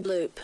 Loop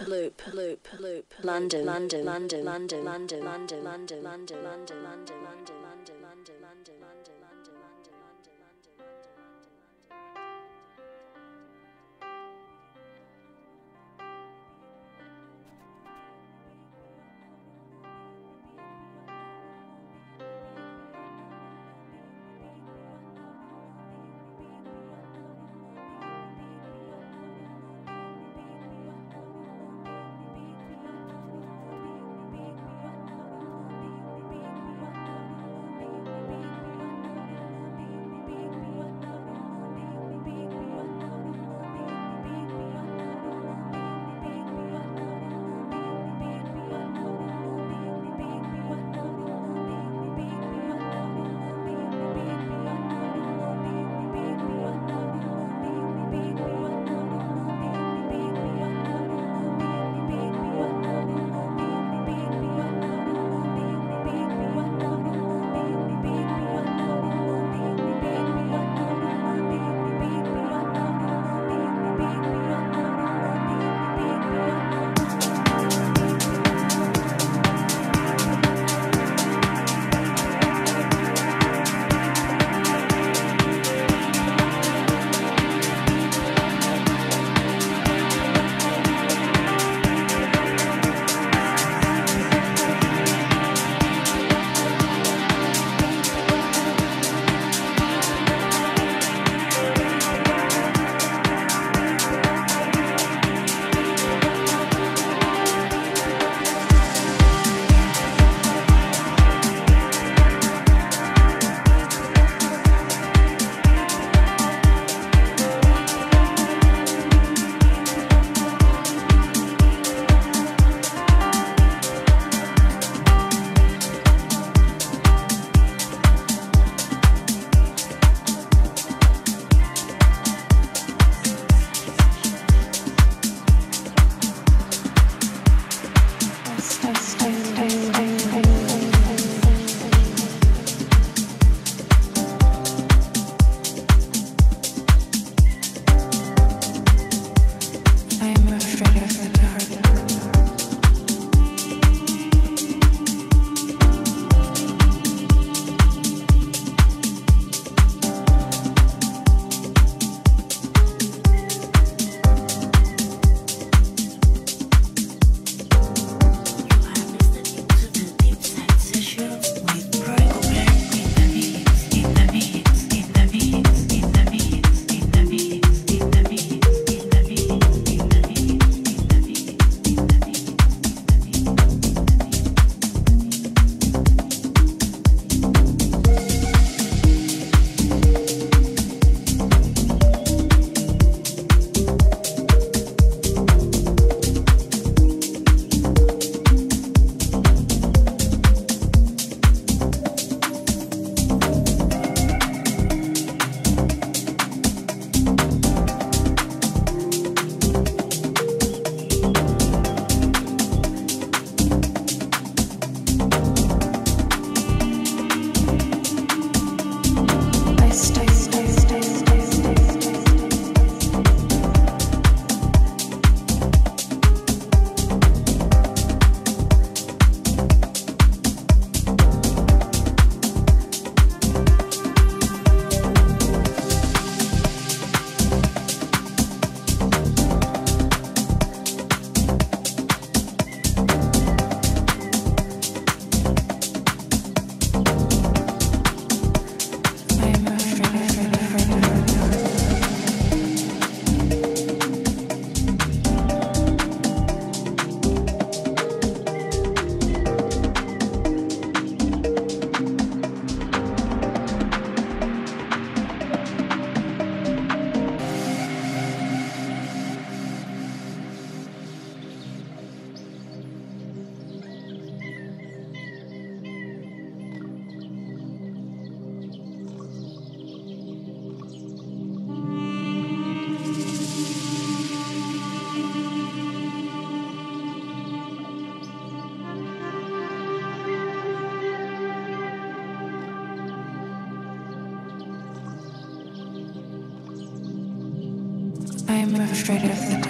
I am afraid of the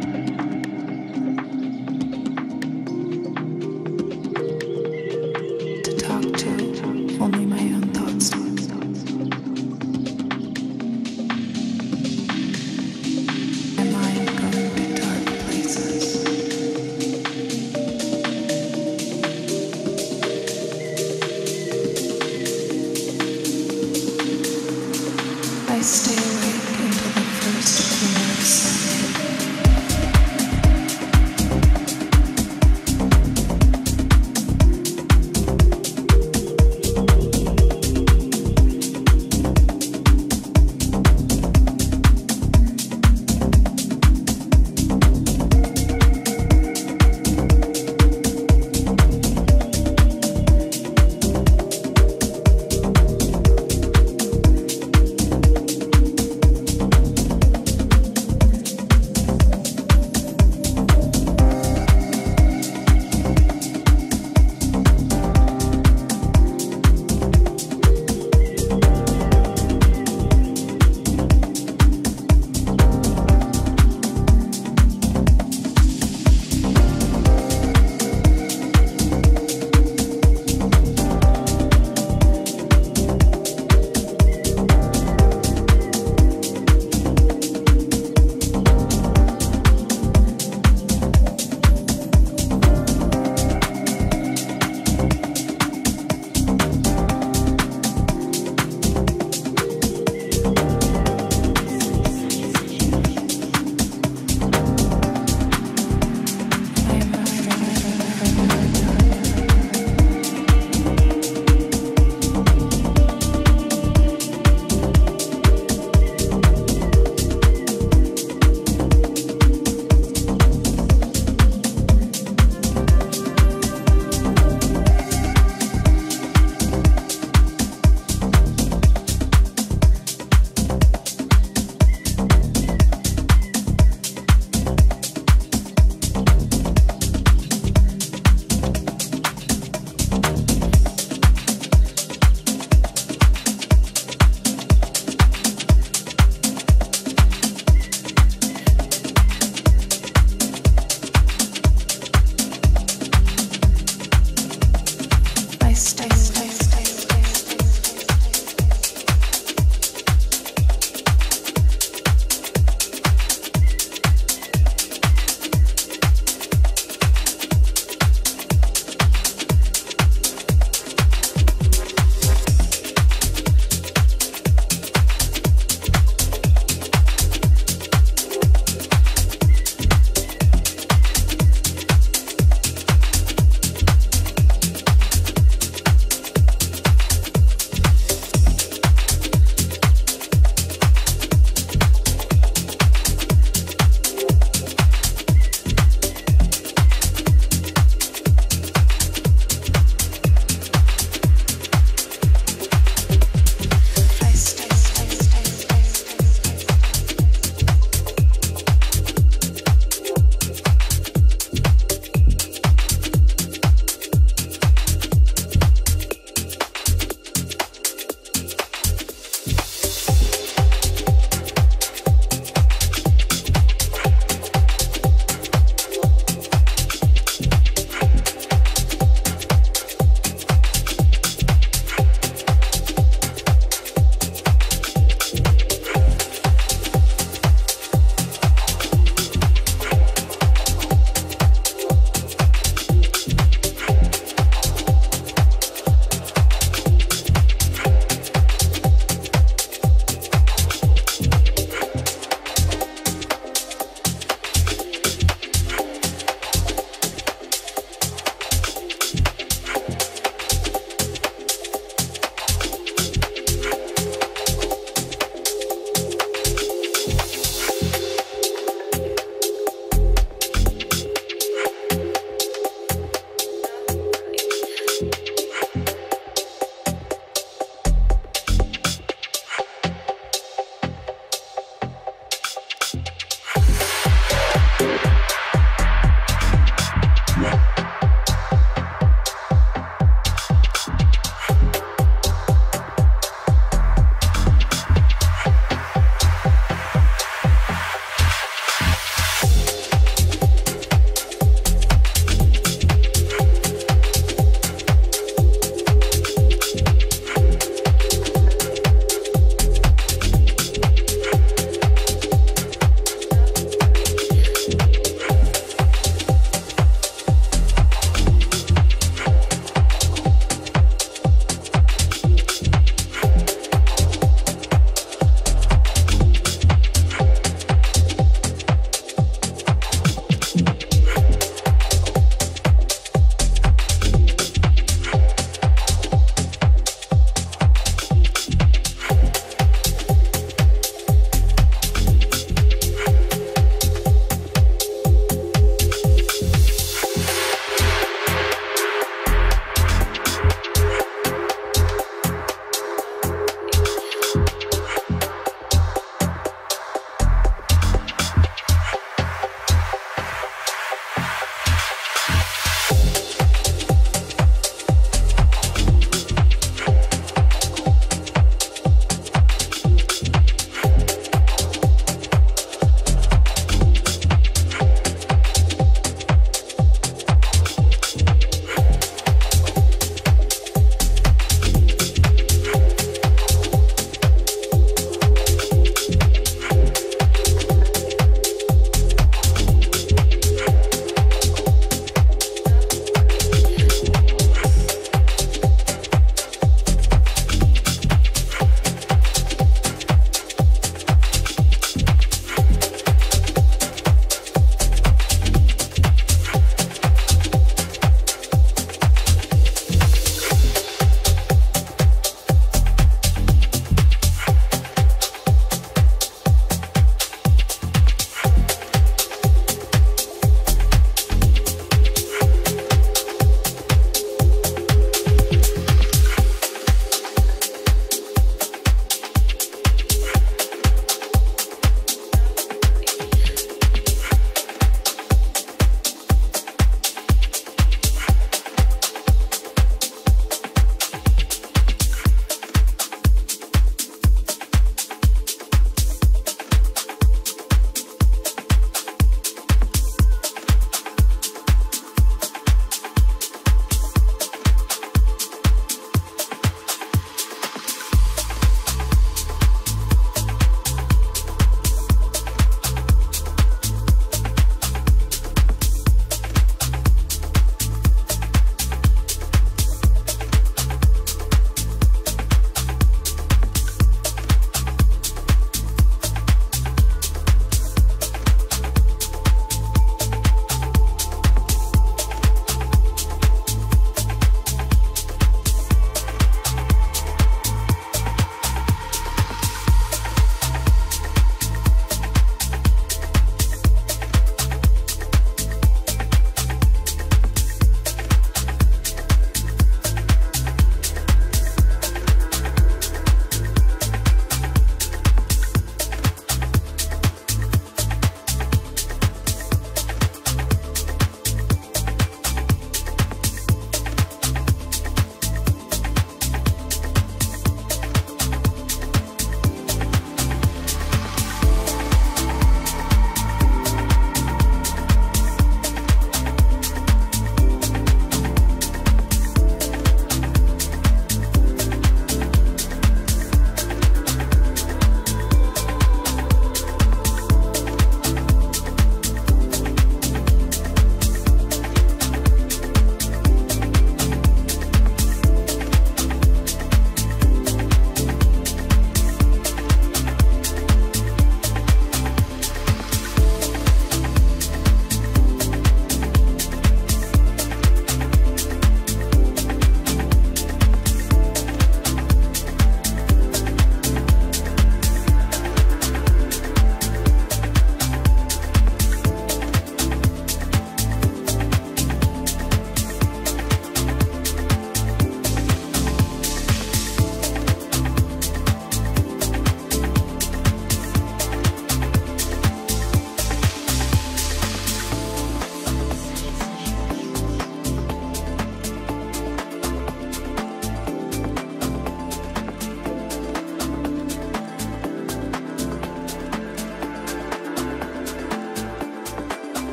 dark.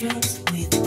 Emotions with